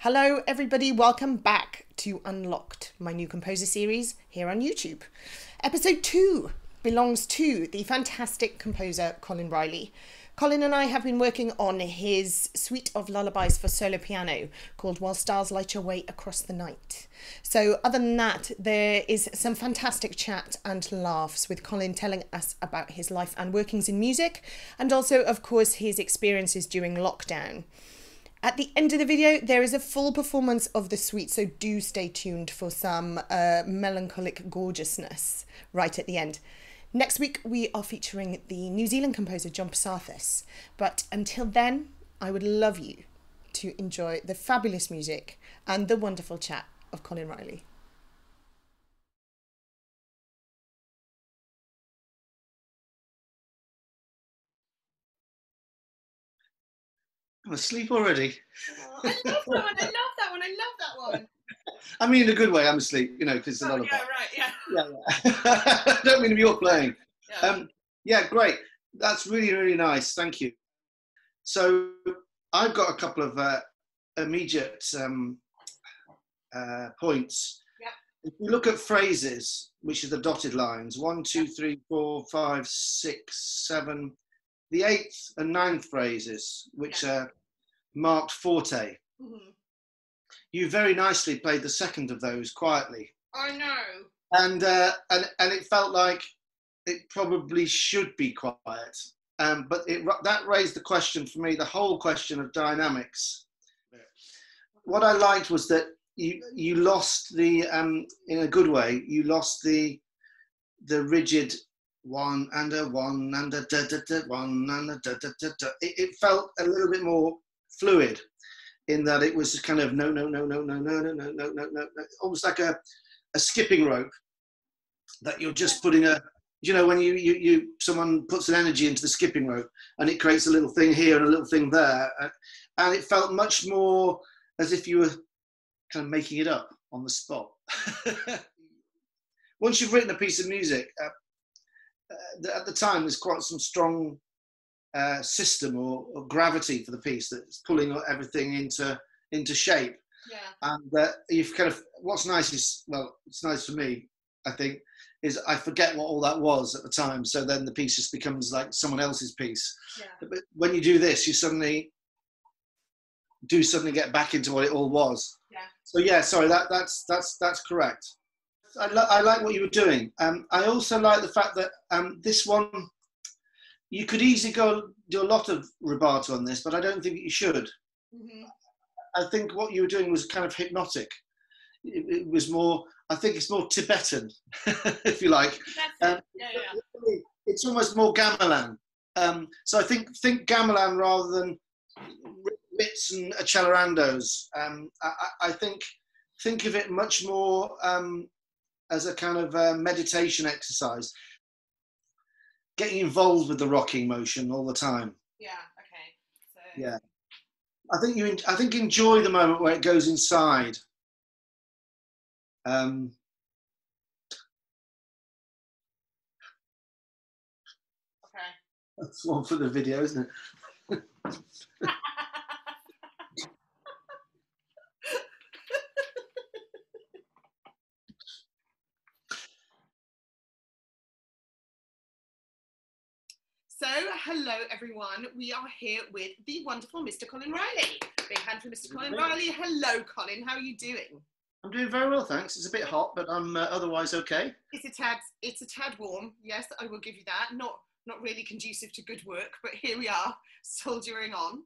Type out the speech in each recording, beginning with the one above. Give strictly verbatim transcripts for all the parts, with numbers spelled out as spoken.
Hello everybody, welcome back to Unlocked, my new composer series here on YouTube. Episode two belongs to the fantastic composer Colin Riley. Colin and I have been working on his suite of lullabies for solo piano called While Stars Light Your Way Across the Night. So other than that, there is some fantastic chat and laughs with Colin telling us about his life and workings in music, and also of course his experiences during lockdown. At the end of the video, there is a full performance of the suite, so do stay tuned for some uh, melancholic gorgeousness right at the end. Next week, we are featuring the New Zealand composer John Psathis. But until then, I would love you to enjoy the fabulous music and the wonderful chat of Colin Riley. I'm asleep already. Oh, I love that one. I love that one. I love that one. I mean, in a good way, I'm asleep, you know, because it's a lullaby. Yeah, right, yeah. yeah, yeah. Don't mean if you're playing. Yeah. Um, yeah, great. That's really, really nice. Thank you. So I've got a couple of uh, immediate um, uh, points. Yeah. If we look at phrases, which are the dotted lines, one, two, yeah. three, four, five, six, seven, the eighth and ninth phrases, which yeah. are marked forte. Mm-hmm. You very nicely played the second of those quietly. I know. And uh, and and it felt like it probably should be quiet, um, but it that raised the question for me, the whole question of dynamics. What I liked was that you you lost the um, in a good way. You lost the the rigid. One and a one and a da da da one and a da da da da. It, it felt a little bit more fluid, in that it was kind of no no no no no no no no no no no, almost like a a skipping rope that you're just putting a, you know, when you you you someone puts an energy into the skipping rope and it creates a little thing here and a little thing there, and it felt much more as if you were kind of making it up on the spot. Once you've written a piece of music. Uh, Uh, at the time there's quite some strong uh, system or, or gravity for the piece that's pulling everything into into shape, yeah. and uh, you've kind of, what's nice is, well, it's nice for me, I think, is I forget what all that was at the time, so then the piece just becomes like someone else's piece, yeah. But when you do this, you suddenly do suddenly get back into what it all was, yeah. So yeah, sorry, that that's that's that's correct. I, li I like what you were doing. Um, I also like the fact that um, this one, you could easily go do a lot of rubato on this, but I don't think you should. Mm-hmm. I think what you were doing was kind of hypnotic. It, it was more, I think it's more Tibetan, if you like. Um, yeah, yeah. It's almost more gamelan. Um, so I think think gamelan rather than writs and accelerandos. Um, I, I think think of it much more. Um, as a kind of uh, meditation exercise, getting involved with the rocking motion all the time. Yeah, okay. So. Yeah. I think you, I think enjoy the moment where it goes inside. Um, okay. That's one for the video, isn't it? So, hello everyone, we are here with the wonderful Mister Colin Riley. Big hand for Mister Colin Riley. Hello Colin, how are you doing? I'm doing very well, thanks. It's a bit hot, but I'm uh, otherwise okay. It's a tad, it's a tad warm, yes, I will give you that. Not, not really conducive to good work, but here we are, soldiering on.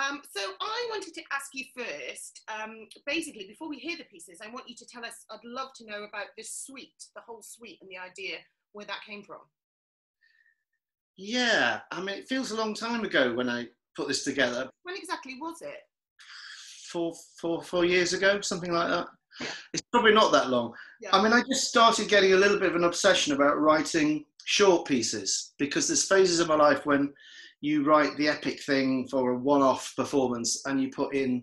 Um, so I wanted to ask you first, um, basically, before we hear the pieces, I want you to tell us, I'd love to know about this suite, the whole suite and the idea, where that came from. Yeah, I mean, it feels a long time ago when I put this together. When exactly was it? Four, four, four years ago, something like that. Yeah. It's probably not that long. Yeah. I mean, I just started getting a little bit of an obsession about writing short pieces, because there's phases of my life when you write the epic thing for a one-off performance and you put in,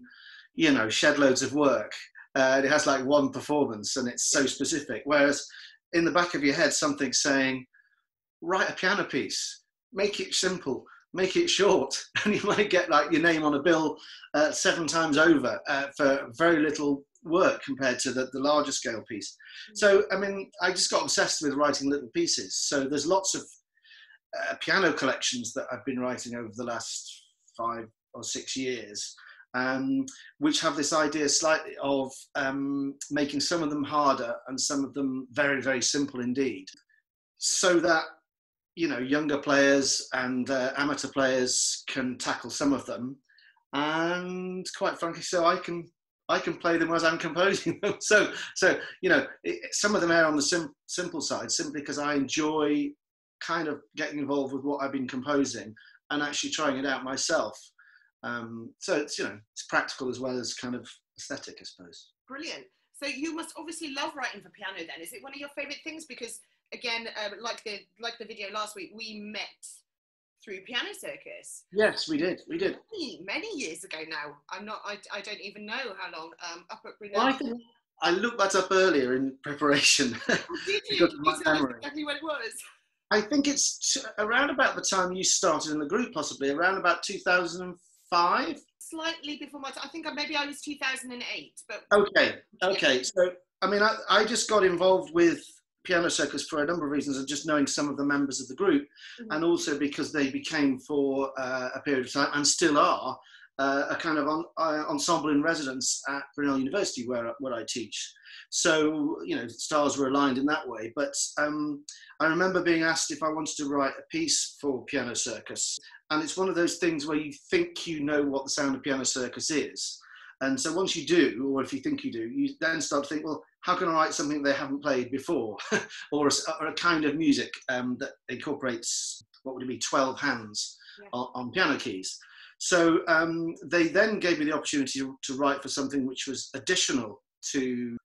you know, shed loads of work. Uh, and it has like one performance and it's so specific. Whereas in the back of your head, something's saying, write a piano piece. Make it simple, make it short, and you might get like your name on a bill uh, seven times over uh, for very little work compared to the, the larger scale piece. So, I mean, I just got obsessed with writing little pieces. So there's lots of uh, piano collections that I've been writing over the last five or six years, um, which have this idea slightly of um, making some of them harder and some of them very, very simple indeed, so that, you know, younger players and uh, amateur players can tackle some of them. And quite frankly, so I can I can play them as I'm composing them. So, so you know, it, some of them are on the sim simple side, simply because I enjoy kind of getting involved with what I've been composing and actually trying it out myself. Um, so it's, you know, it's practical as well as kind of aesthetic, I suppose. Brilliant. So you must obviously love writing for piano then. Is it one of your favourite things? Because again, uh, like the like the video last week, we met through Piano Circus. Yes, we did. We did many, many years ago now. I'm not. I, I don't even know how long. Um, up at Brunel. Well, I think I looked that up earlier in preparation. Well, did you? You tell us exactly what it was. I think it's t around about the time you started in the group, possibly around about two thousand five. Slightly before my time. I think maybe I was two thousand eight. But okay, okay. Yeah. So I mean, I I just got involved with Piano Circus for a number of reasons, and just knowing some of the members of the group, mm-hmm. and also because they became for uh, a period of time, and still are, uh, a kind of on, uh, ensemble in residence at Brunel University where, where I teach. So, you know, stars were aligned in that way. But um, I remember being asked if I wanted to write a piece for Piano Circus, and it's one of those things where you think you know what the sound of Piano Circus is. And so once you do, or if you think you do, you then start to think, well, how can I write something they haven't played before? or, a, or a kind of music um, that incorporates, what would it be, twelve hands yeah. on, on piano keys. So um, they then gave me the opportunity to, to write for something which was additional to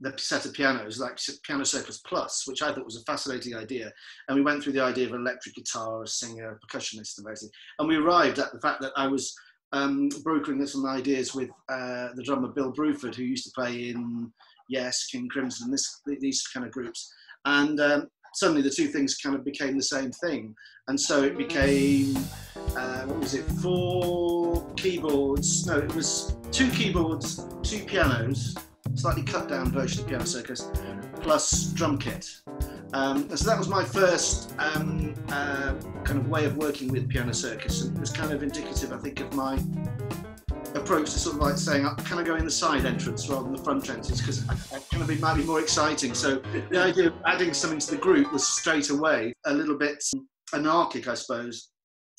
the set of pianos, like Piano Circus Plus, which I thought was a fascinating idea. And we went through the idea of an electric guitar, a singer, a percussionist, and everything. And we arrived at the fact that I was Um, brokering some ideas with uh, the drummer Bill Bruford, who used to play in Yes, King Crimson, this, these kind of groups, and um, suddenly the two things kind of became the same thing, and so it became uh, what was it, four keyboards, no it was two keyboards, two pianos, slightly cut down version of Piano Circus, plus drum kit. Um, and so that was my first um, uh, kind of way of working with Piano Circus, and it was kind of indicative, I think, of my approach to sort of like saying, can I go in the side entrance rather than the front entrance, because it kind of might be more exciting. So the idea of adding something to the group was straight away a little bit anarchic, I suppose,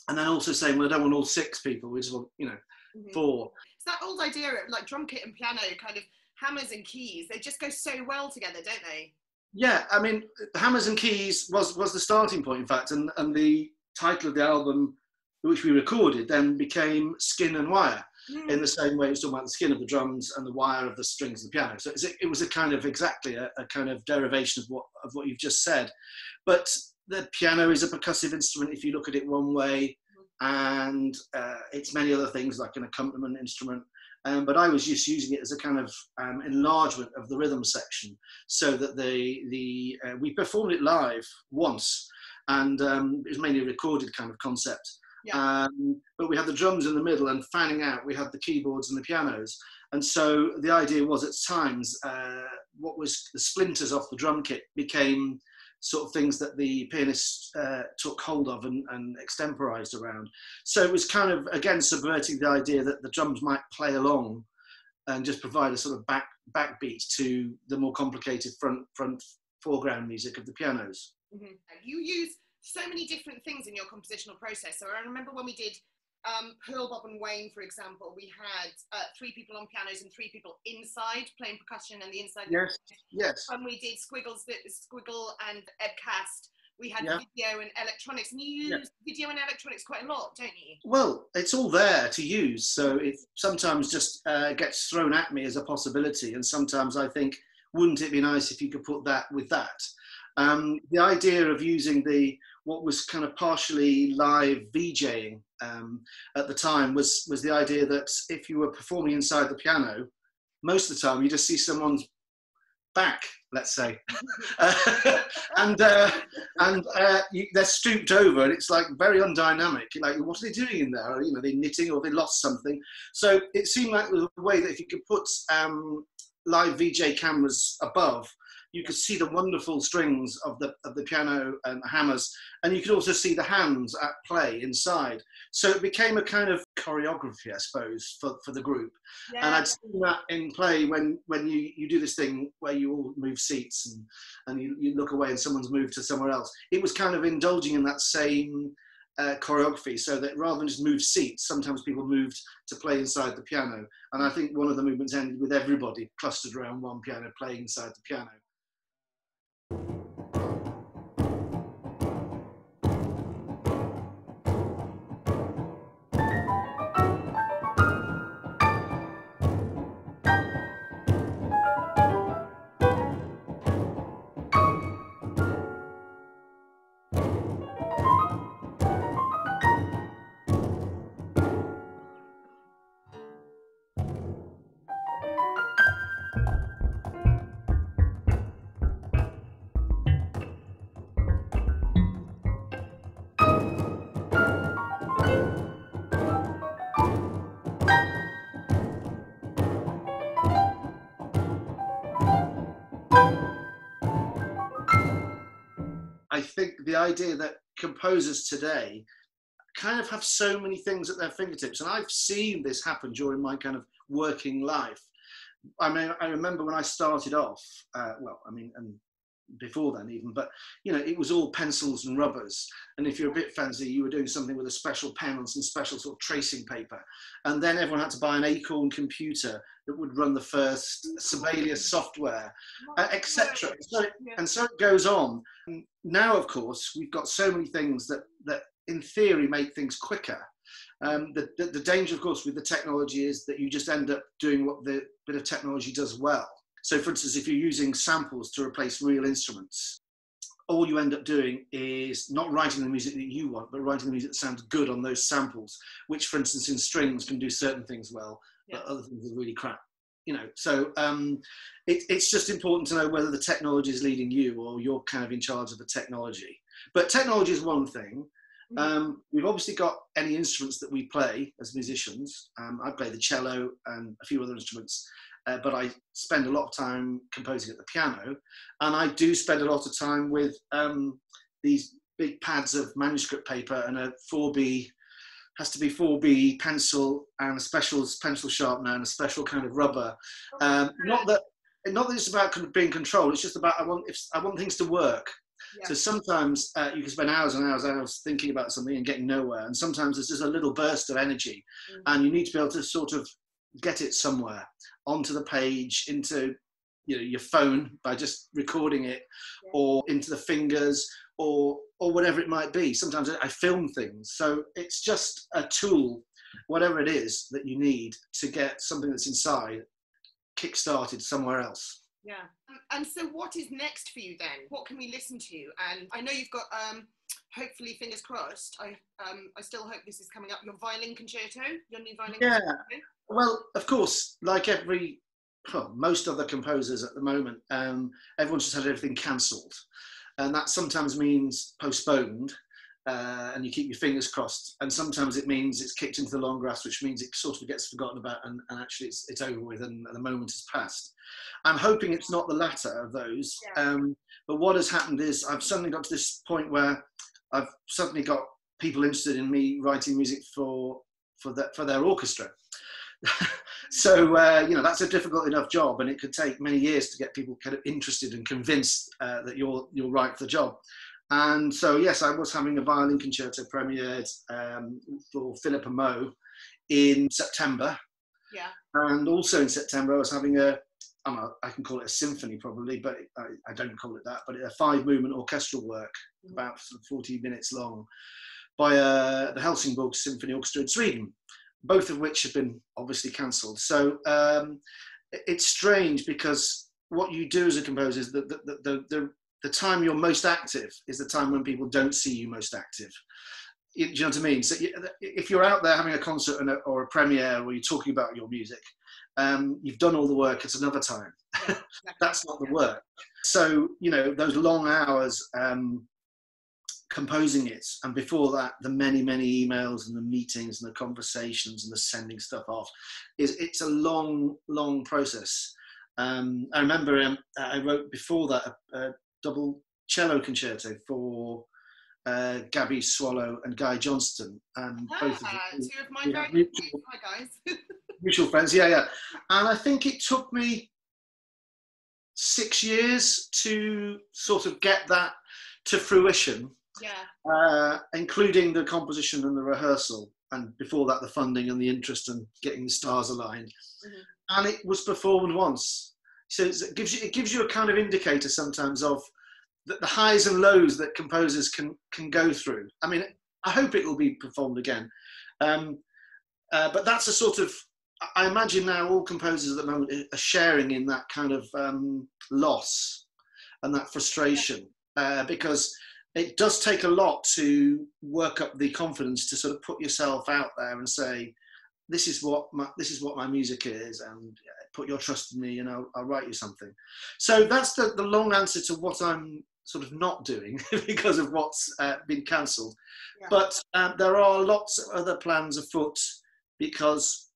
and then also saying, well, I don't want all six people, we just want, you know, mm-hmm. four. It's that old idea of like drum kit and piano, kind of hammers and keys, they just go so well together, don't they? Yeah, I mean, Hammers and Keys was, was the starting point, in fact, and, and the title of the album, which we recorded, then became Skin and Wire, mm. in the same way it was talking about the skin of the drums and the wire of the strings of the piano. So it was a kind of, exactly, a, a kind of derivation of what, of what you've just said. But the piano is a percussive instrument, if you look at it one way, and uh, it's many other things, like an accompaniment instrument. Um, but I was just using it as a kind of um, enlargement of the rhythm section, so that the the uh, we performed it live once, and um, it was mainly a recorded kind of concept. Yeah. Um, but we had the drums in the middle, and fanning out, we had the keyboards and the pianos. And so the idea was, at times, uh, what was the splinters off the drum kit became sort of things that the pianist uh, took hold of and, and extemporised around. So it was kind of, again, subverting the idea that the drums might play along and just provide a sort of back backbeat to the more complicated front front foreground music of the pianos. Mm-hmm. You use so many different things in your compositional process. So I remember when we did um, Pearl, Bob and Wayne, for example, we had uh, three people on pianos and three people inside playing percussion and the inside. Yes, yes. When we did Squiggles, Squiggle and Ebcast, we had yeah. video and electronics. And you use yeah. video and electronics quite a lot, don't you? Well, it's all there to use. So it sometimes just uh, gets thrown at me as a possibility. And sometimes I think, wouldn't it be nice if you could put that with that? Um, the idea of using the what was kind of partially live VJing um, at the time was, was the idea that if you were performing inside the piano, most of the time you just see someone's back, let's say, uh, and uh, and uh, you, they're stooped over, and it's like very undynamic. You're like, what are they doing in there? Or, you know, they knitting, or they lost something. So it seemed like there was a way that if you could put um, live V J cameras above, you could see the wonderful strings of the of the piano and the hammers, and you could also see the hands at play inside. So it became a kind of choreography, I suppose, for, for the group. Yeah. And I'd seen that in play when when you, you do this thing where you all move seats and, and you, you look away and someone's moved to somewhere else. It was kind of indulging in that same uh, choreography, so that rather than just move seats, sometimes people moved to play inside the piano. And I think one of the movements ended with everybody clustered around one piano playing inside the piano. I think the idea that composers today kind of have so many things at their fingertips, and I've seen this happen during my kind of working life. I mean, I remember when I started off, uh, well, I mean, and before then even, but you know, it was all pencils and rubbers. And if you're a bit fancy, you were doing something with a special pen and some special sort of tracing paper. And then everyone had to buy an Acorn computer that would run the first Sibelius software, uh, et cetera. So, and so it goes on. Now, of course, we've got so many things that, that in theory make things quicker. Um, the, the, the danger, of course, with the technology is that you just end up doing what the bit of technology does well. So, for instance, if you're using samples to replace real instruments, all you end up doing is not writing the music that you want, but writing the music that sounds good on those samples, which, for instance, in strings can do certain things well, yeah. But other things are really crap. You know, so um, it, it's just important to know whether the technology is leading you or you're kind of in charge of the technology. But technology is one thing. Mm-hmm. Um, we've obviously got any instruments that we play as musicians. Um, I play the cello and a few other instruments. Uh, but I spend a lot of time composing at the piano, and I do spend a lot of time with um, these big pads of manuscript paper and a four B, has to be four B pencil and a special pencil sharpener and a special kind of rubber. Um, not that, not that it's about being controlled. It's just about I want if I want things to work. Yeah. So sometimes uh, you can spend hours and hours and hours thinking about something and getting nowhere. And sometimes there's just a little burst of energy, mm-hmm. and you need to be able to sort of get it somewhere, onto the page, into you know, your phone by just recording it, yeah. or into the fingers, or or whatever it might be. Sometimes I film things, so it's just a tool, whatever it is that you need to get something that's inside kick-started somewhere else. Yeah. And so what is next for you then? What can we listen to? And I know you've got, um, hopefully, fingers crossed, I um, I still hope this is coming up, your violin concerto, your new violin yeah. concerto. Well, of course, like every, well, most other composers at the moment, um, everyone's just had everything cancelled. And that sometimes means postponed, uh, and you keep your fingers crossed. And sometimes it means it's kicked into the long grass, which means it sort of gets forgotten about, and, and actually it's, it's over with, and, and the moment has passed. I'm hoping it's not the latter of those. Yeah. Um, but what has happened is I've suddenly got to this point where I've suddenly got people interested in me writing music for, for, the, for their orchestra. So uh, you know, that's a difficult enough job, and it could take many years to get people kind of interested and convinced uh, that you're you're right for the job. And so yes, I was having a violin concerto premiered um, for Philippa Moe in September. Yeah. And also in September, I was having a I, don't know, I can call it a symphony probably, but I, I don't call it that. But a five-movement orchestral work, mm-hmm. about forty minutes long, by uh, the Helsingborg Symphony Orchestra in Sweden. Both of which have been obviously cancelled. So um, it's strange, because what you do as a composer is that the, the, the, the time you're most active is the time when people don't see you most active. you, do you know what I mean? So if you're out there having a concert and a, or a premiere where you're talking about your music, um, you've done all the work at another time. Yeah, exactly. That's not the work. So, you know, those long hours um, composing it, and before that, the many, many emails and the meetings and the conversations and the sending stuff off, is it's a long, long process. Um, I remember um, I wrote before that a, a double cello concerto for uh, Gabby Swallow and Guy Johnston, and ah, both of them, two of my yeah, very mutual, hi guys. mutual friends, yeah, yeah. And I think it took me six years to sort of get that to fruition, yeah, uh, including the composition and the rehearsal, and before that, the funding and the interest and getting the stars aligned. Mm-hmm. And it was performed once, so it gives you it gives you a kind of indicator sometimes of the, the highs and lows that composers can can go through. I mean, I hope it will be performed again, um, uh, but that's a sort of, I imagine now all composers at the moment are sharing in that kind of um, loss and that frustration, uh, because it does take a lot to work up the confidence to sort of put yourself out there and say, this is what my, this is what my music is, and put your trust in me, and I'll, I'll write you something. So that's the, the long answer to what I'm sort of not doing because of what's uh, been cancelled. Yeah. But um, there are lots of other plans afoot because,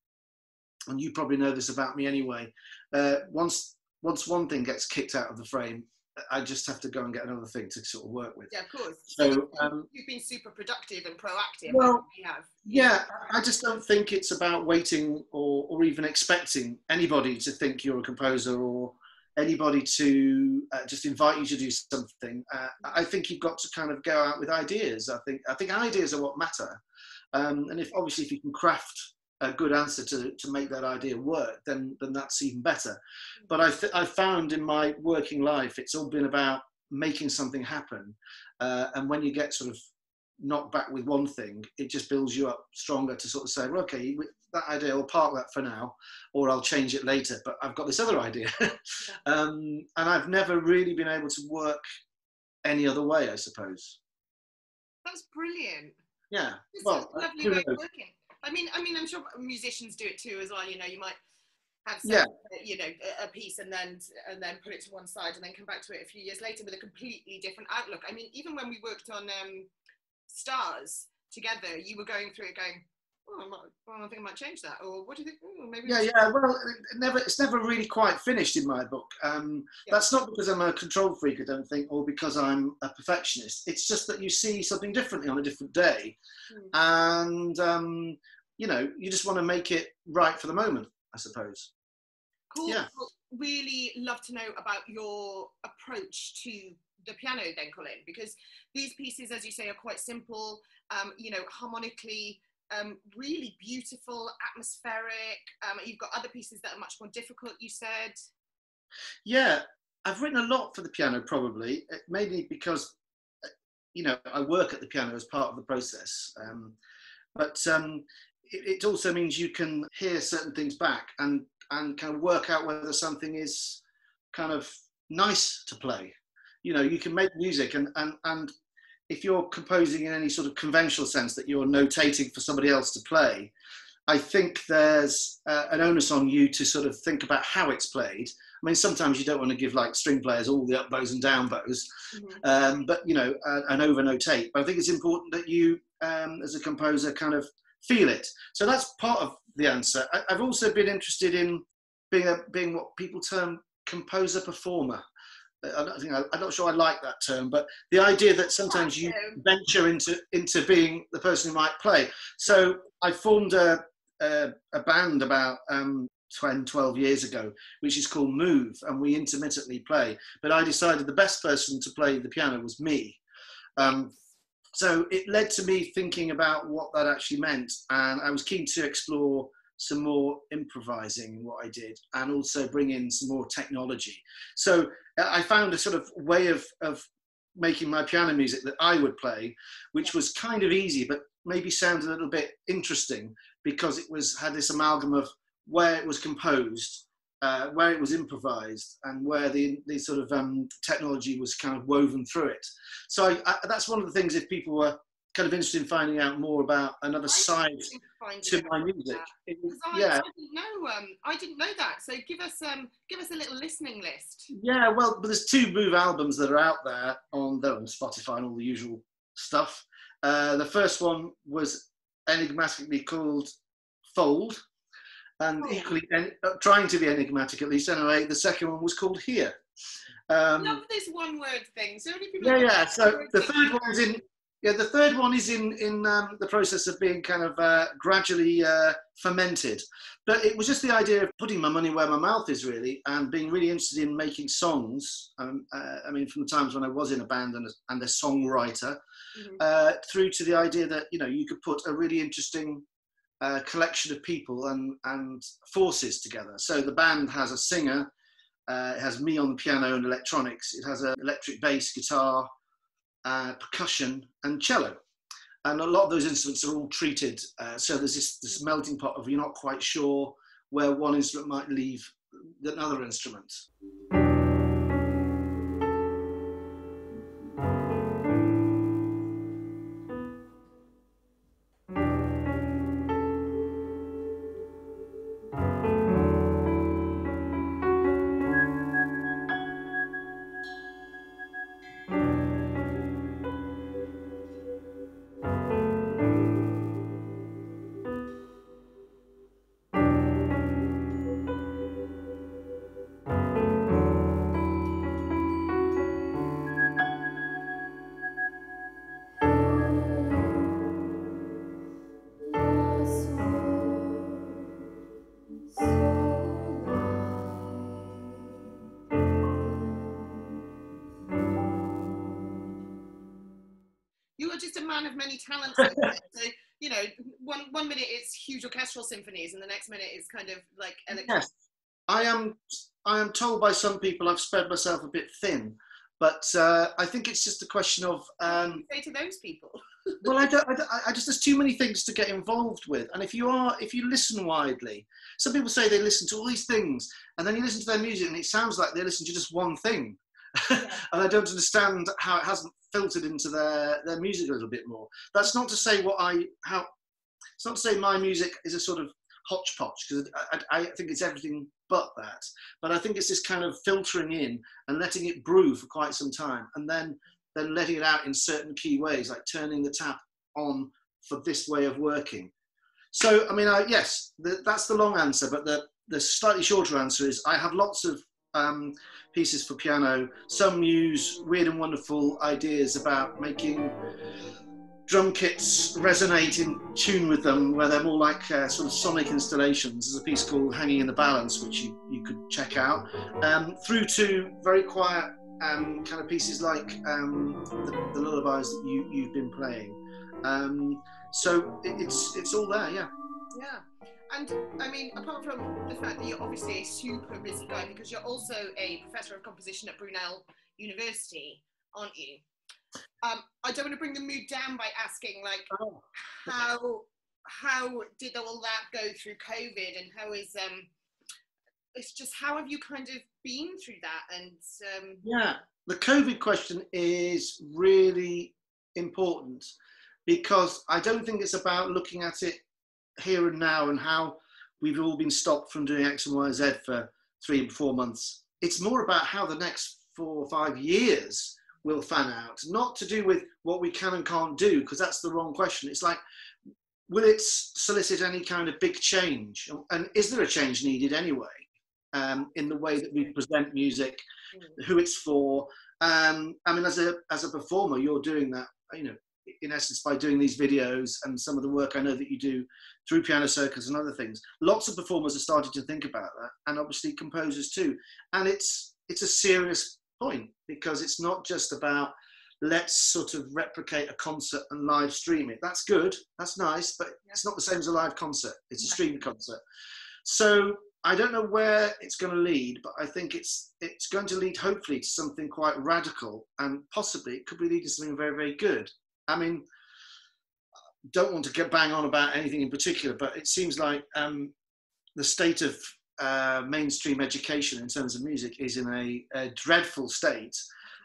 and you probably know this about me anyway, uh, once, once one thing gets kicked out of the frame, I just have to go and get another thing to sort of work with. Yeah, of course. So um, you've been super productive and proactive. Well, we have. Yeah, I just don't think it's about waiting or, or even expecting anybody to think you're a composer or anybody to uh, just invite you to do something. Uh, I think you've got to kind of go out with ideas. I think I think ideas are what matter, um, and if obviously if you can craft a good answer to, to make that idea work, then, then that's even better. But I th I found in my working life, it's all been about making something happen. Uh, and when you get sort of knocked back with one thing, it just builds you up stronger to sort of say, well, okay, that idea, I'll park that for now, or I'll change it later, but I've got this other idea. um, and I've never really been able to work any other way, I suppose. That's brilliant. Yeah. It's well, a lovely way of working. I mean, I mean, I'm sure musicians do it too as well. You know, you might have some, yeah. you know, a piece and then and then put it to one side and then come back to it a few years later with a completely different outlook. I mean, even when we worked on um, Stars together, you were going through it, going, "Oh, I, might, well, I think I might change that," or "What do you think? Oh, maybe." Yeah, yeah. Well, it never, it's never really quite finished in my book. Um, yeah. That's not because I'm a control freak, I don't think, or because I'm a perfectionist. It's just that you see something differently on a different day, mm. and um, you know, you just want to make it right for the moment, I suppose. Cool. Yeah. Well, really love to know about your approach to the piano then, Colin, because these pieces, as you say, are quite simple. Um, you know, harmonically. Um, really beautiful, atmospheric. Um, you've got other pieces that are much more difficult, you said. Yeah, I've written a lot for the piano, probably, mainly because, you know, I work at the piano as part of the process. Um, but um, it, it also means you can hear certain things back and, and kind of work out whether something is kind of nice to play. You know, you can make music and, and, and if you're composing in any sort of conventional sense that you're notating for somebody else to play, I think there's uh, an onus on you to sort of think about how it's played. I mean, sometimes you don't want to give like string players all the up bows and down bows, mm-hmm. um, but you know, uh, and over notate. But I think it's important that you, um, as a composer, kind of feel it. So that's part of the answer. I, I've also been interested in being a, being what people term composer performer. I don't think I, I'm not sure I like that term, but the idea that sometimes you venture into into being the person who might play. So I formed a a, a band about um, ten, twelve years ago, which is called Move, and we intermittently play. But I decided the best person to play the piano was me. Um, so it led to me thinking about what that actually meant, and I was keen to explore some more improvising in what I did, and also bring in some more technology. So I found a sort of way of, of making my piano music that I would play, which was kind of easy, but maybe sounded a little bit interesting because it was had this amalgam of where it was composed, uh, where it was improvised, and where the, the sort of um, technology was kind of woven through it. So I, I, that's one of the things, if people were kind of interested in finding out more about another I side to my music. It, yeah, I didn't know. Um, I didn't know that. So give us um, give us a little listening list. Yeah, well, but there's two Move albums that are out there on they're on Spotify and all the usual stuff. Uh, the first one was enigmatically called Fold, and oh. equally en uh, trying to be enigmatic at least. Anyway, the second one was called Here. Um, Love this one-word thing. So many people. Yeah, yeah. So the third one's in. Yeah, the third one is in, in um, the process of being kind of uh, gradually uh, fermented. But it was just the idea of putting my money where my mouth is, really, and being really interested in making songs. Um, uh, I mean, from the times when I was in a band and a, and a songwriter, mm-hmm. uh, through to the idea that, you know, you could put a really interesting uh, collection of people and, and forces together. So the band has a singer, uh, it has me on the piano and electronics, it has an electric bass guitar, Uh, percussion and cello, and a lot of those instruments are all treated, uh, so there's this, this melting pot of you're not quite sure where one instrument might leave another instrument. Of many talents, so, you know, one one minute it's huge orchestral symphonies and the next minute it's kind of like electronic. Yes. I am I am told by some people I've spread myself a bit thin, but uh, I think it's just a question of um, what do you say to those people? Well, I, don't, I, don't, I just there's too many things to get involved with, and if you are if you listen widely, some people say they listen to all these things and then you listen to their music and it sounds like they listen to just one thing. Yeah. And I don't understand how it hasn't filtered into their their music a little bit more. That's not to say what I how. It's not to say my music is a sort of hodgepodge, because I, I, I think it's everything but that. But I think it's this kind of filtering in and letting it brew for quite some time, and then then letting it out in certain key ways, like turning the tap on for this way of working. So I mean, I, yes, the, that's the long answer, but the the slightly shorter answer is I have lots of. Um, pieces for piano. Some use weird and wonderful ideas about making drum kits resonate in tune with them, where they're more like uh, sort of sonic installations. There's a piece called Hanging in the Balance, which you, you could check out, um, through to very quiet um, kind of pieces like um, the, the lullabies that you, you've been playing. Um, so it, it's, it's all there, yeah. Yeah. And I mean, apart from the fact that you're obviously a super busy guy, because you're also a professor of composition at Brunel University, aren't you? Um, I don't want to bring the mood down by asking, like, oh. how how did all that go through COVID, and how is um, it's just how have you kind of been through that? And um, yeah, the COVID question is really important, because I don't think it's about looking at it here and now and how we've all been stopped from doing X and Y and Z for three and four months. It's more about how the next four or five years will fan out, not to do with what we can and can't do, because that's the wrong question. It's like, will it solicit any kind of big change? And is there a change needed anyway, um, in the way that we present music, who it's for? Um, I mean, as a, as a performer, you're doing that, you know, in essence, by doing these videos and some of the work I know that you do through Piano Circus and other things. Lots of performers have started to think about that, and obviously composers too. And it's it's a serious point, because it's not just about let's sort of replicate a concert and live stream it. That's good, that's nice, but it's not the same as a live concert. It's a streamed concert. So I don't know where it's going to lead, but I think it's it's going to lead hopefully to something quite radical, and possibly it could be leading to something very, very good. I mean, don't want to get bang on about anything in particular, but it seems like um, the state of uh, mainstream education in terms of music is in a, a dreadful state.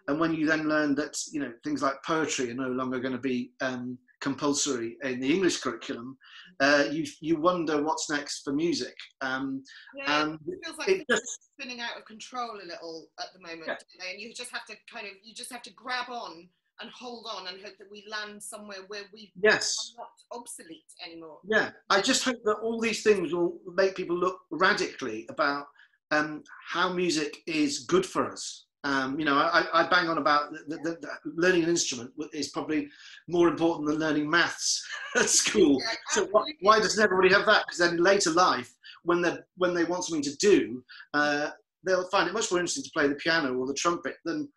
And when you then learn that, you know, things like poetry are no longer going to be um, compulsory in the English curriculum, uh, you you wonder what's next for music. Um, yeah, and it feels like it just, spinning out of control a little at the moment, yeah. don't they? And you just have to kind of you just have to grab on and hold on and hope that we land somewhere where we yes. are not obsolete anymore. Yeah, I just hope that all these things will make people look radically about um, how music is good for us. Um, you know, I, I bang on about the, the, the learning an instrument is probably more important than learning maths at school. Yeah, so why, why doesn't everybody have that? Because then in later life, when they when they want something to do, uh, they'll find it much more interesting to play the piano or the trumpet than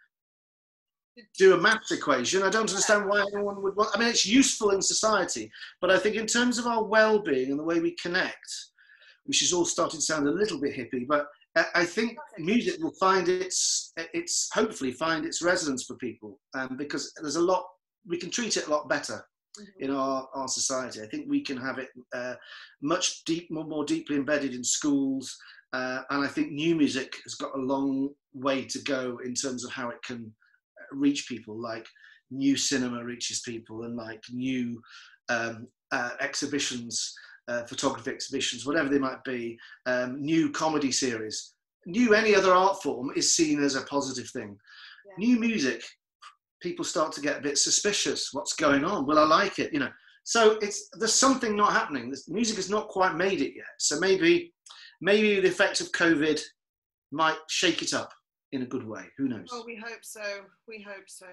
do a maths equation. I don't understand why anyone would want. I mean, it's useful in society, but I think in terms of our well-being and the way we connect, which has all started to sound a little bit hippie, but I think music will find its, its hopefully find its resonance for people, um, because there's a lot, we can treat it a lot better mm-hmm. in our, our society. I think we can have it uh, much deep, more, more deeply embedded in schools, uh, and I think new music has got a long way to go in terms of how it can reach people, like new cinema reaches people, and like new um, uh, exhibitions, Uh, photography exhibitions, whatever they might be, um, new comedy series, new any other art form is seen as a positive thing. Yeah. New music, people start to get a bit suspicious. What's going on? Will I like it? You know, so it's there's something not happening. The music has not quite made it yet. So maybe, maybe the effect of COVID might shake it up in a good way. Who knows? Well, we hope so. We hope so.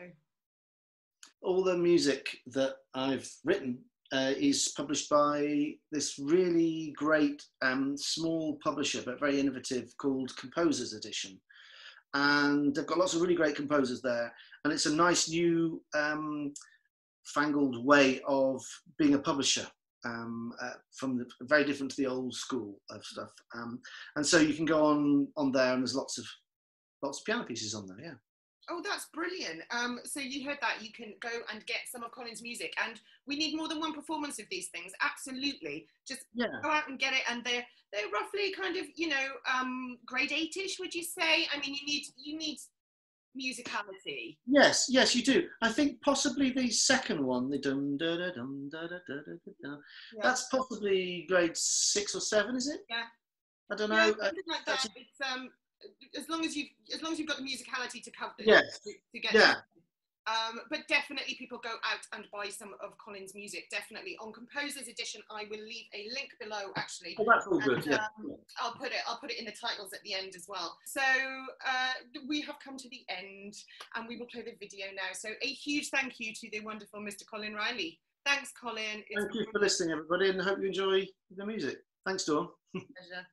All the music that I've written Uh, is published by this really great um, small publisher, but very innovative, called Composers Edition. And they've got lots of really great composers there. And it's a nice new um, fangled way of being a publisher, um, uh, from the, very different to the old school of stuff. Um, and so you can go on, on there, and there's lots of, lots of piano pieces on there, yeah. Oh, that's brilliant. Um, so you heard that. You can go and get some of Colin's music. And we need more than one performance of these things. Absolutely. Just yeah. go out and get it. And they're, they're roughly kind of, you know, um, grade eight-ish, would you say? I mean, you need, you need musicality. Yes, yes, you do. I think possibly the second one, the dum da da dum da da da da da, yeah. that's possibly grade six or seven, is it? Yeah. I don't know. Yeah, something like that. That's it's, um, as long as you've as long as you've got the musicality to cover it, yes. to, to get yeah. um but definitely people go out and buy some of Colin's music, definitely, on Composers Edition. I will leave a link below, actually. Oh, that's all good. And, yeah. um, I'll put it I'll put it in the titles at the end as well. So uh we have come to the end, and we will play the video now. So a huge thank you to the wonderful Mister Colin Riley. Thanks, Colin. It's thank you for listening, everybody, and I hope you enjoy the music. Thanks, Dawn. Pleasure.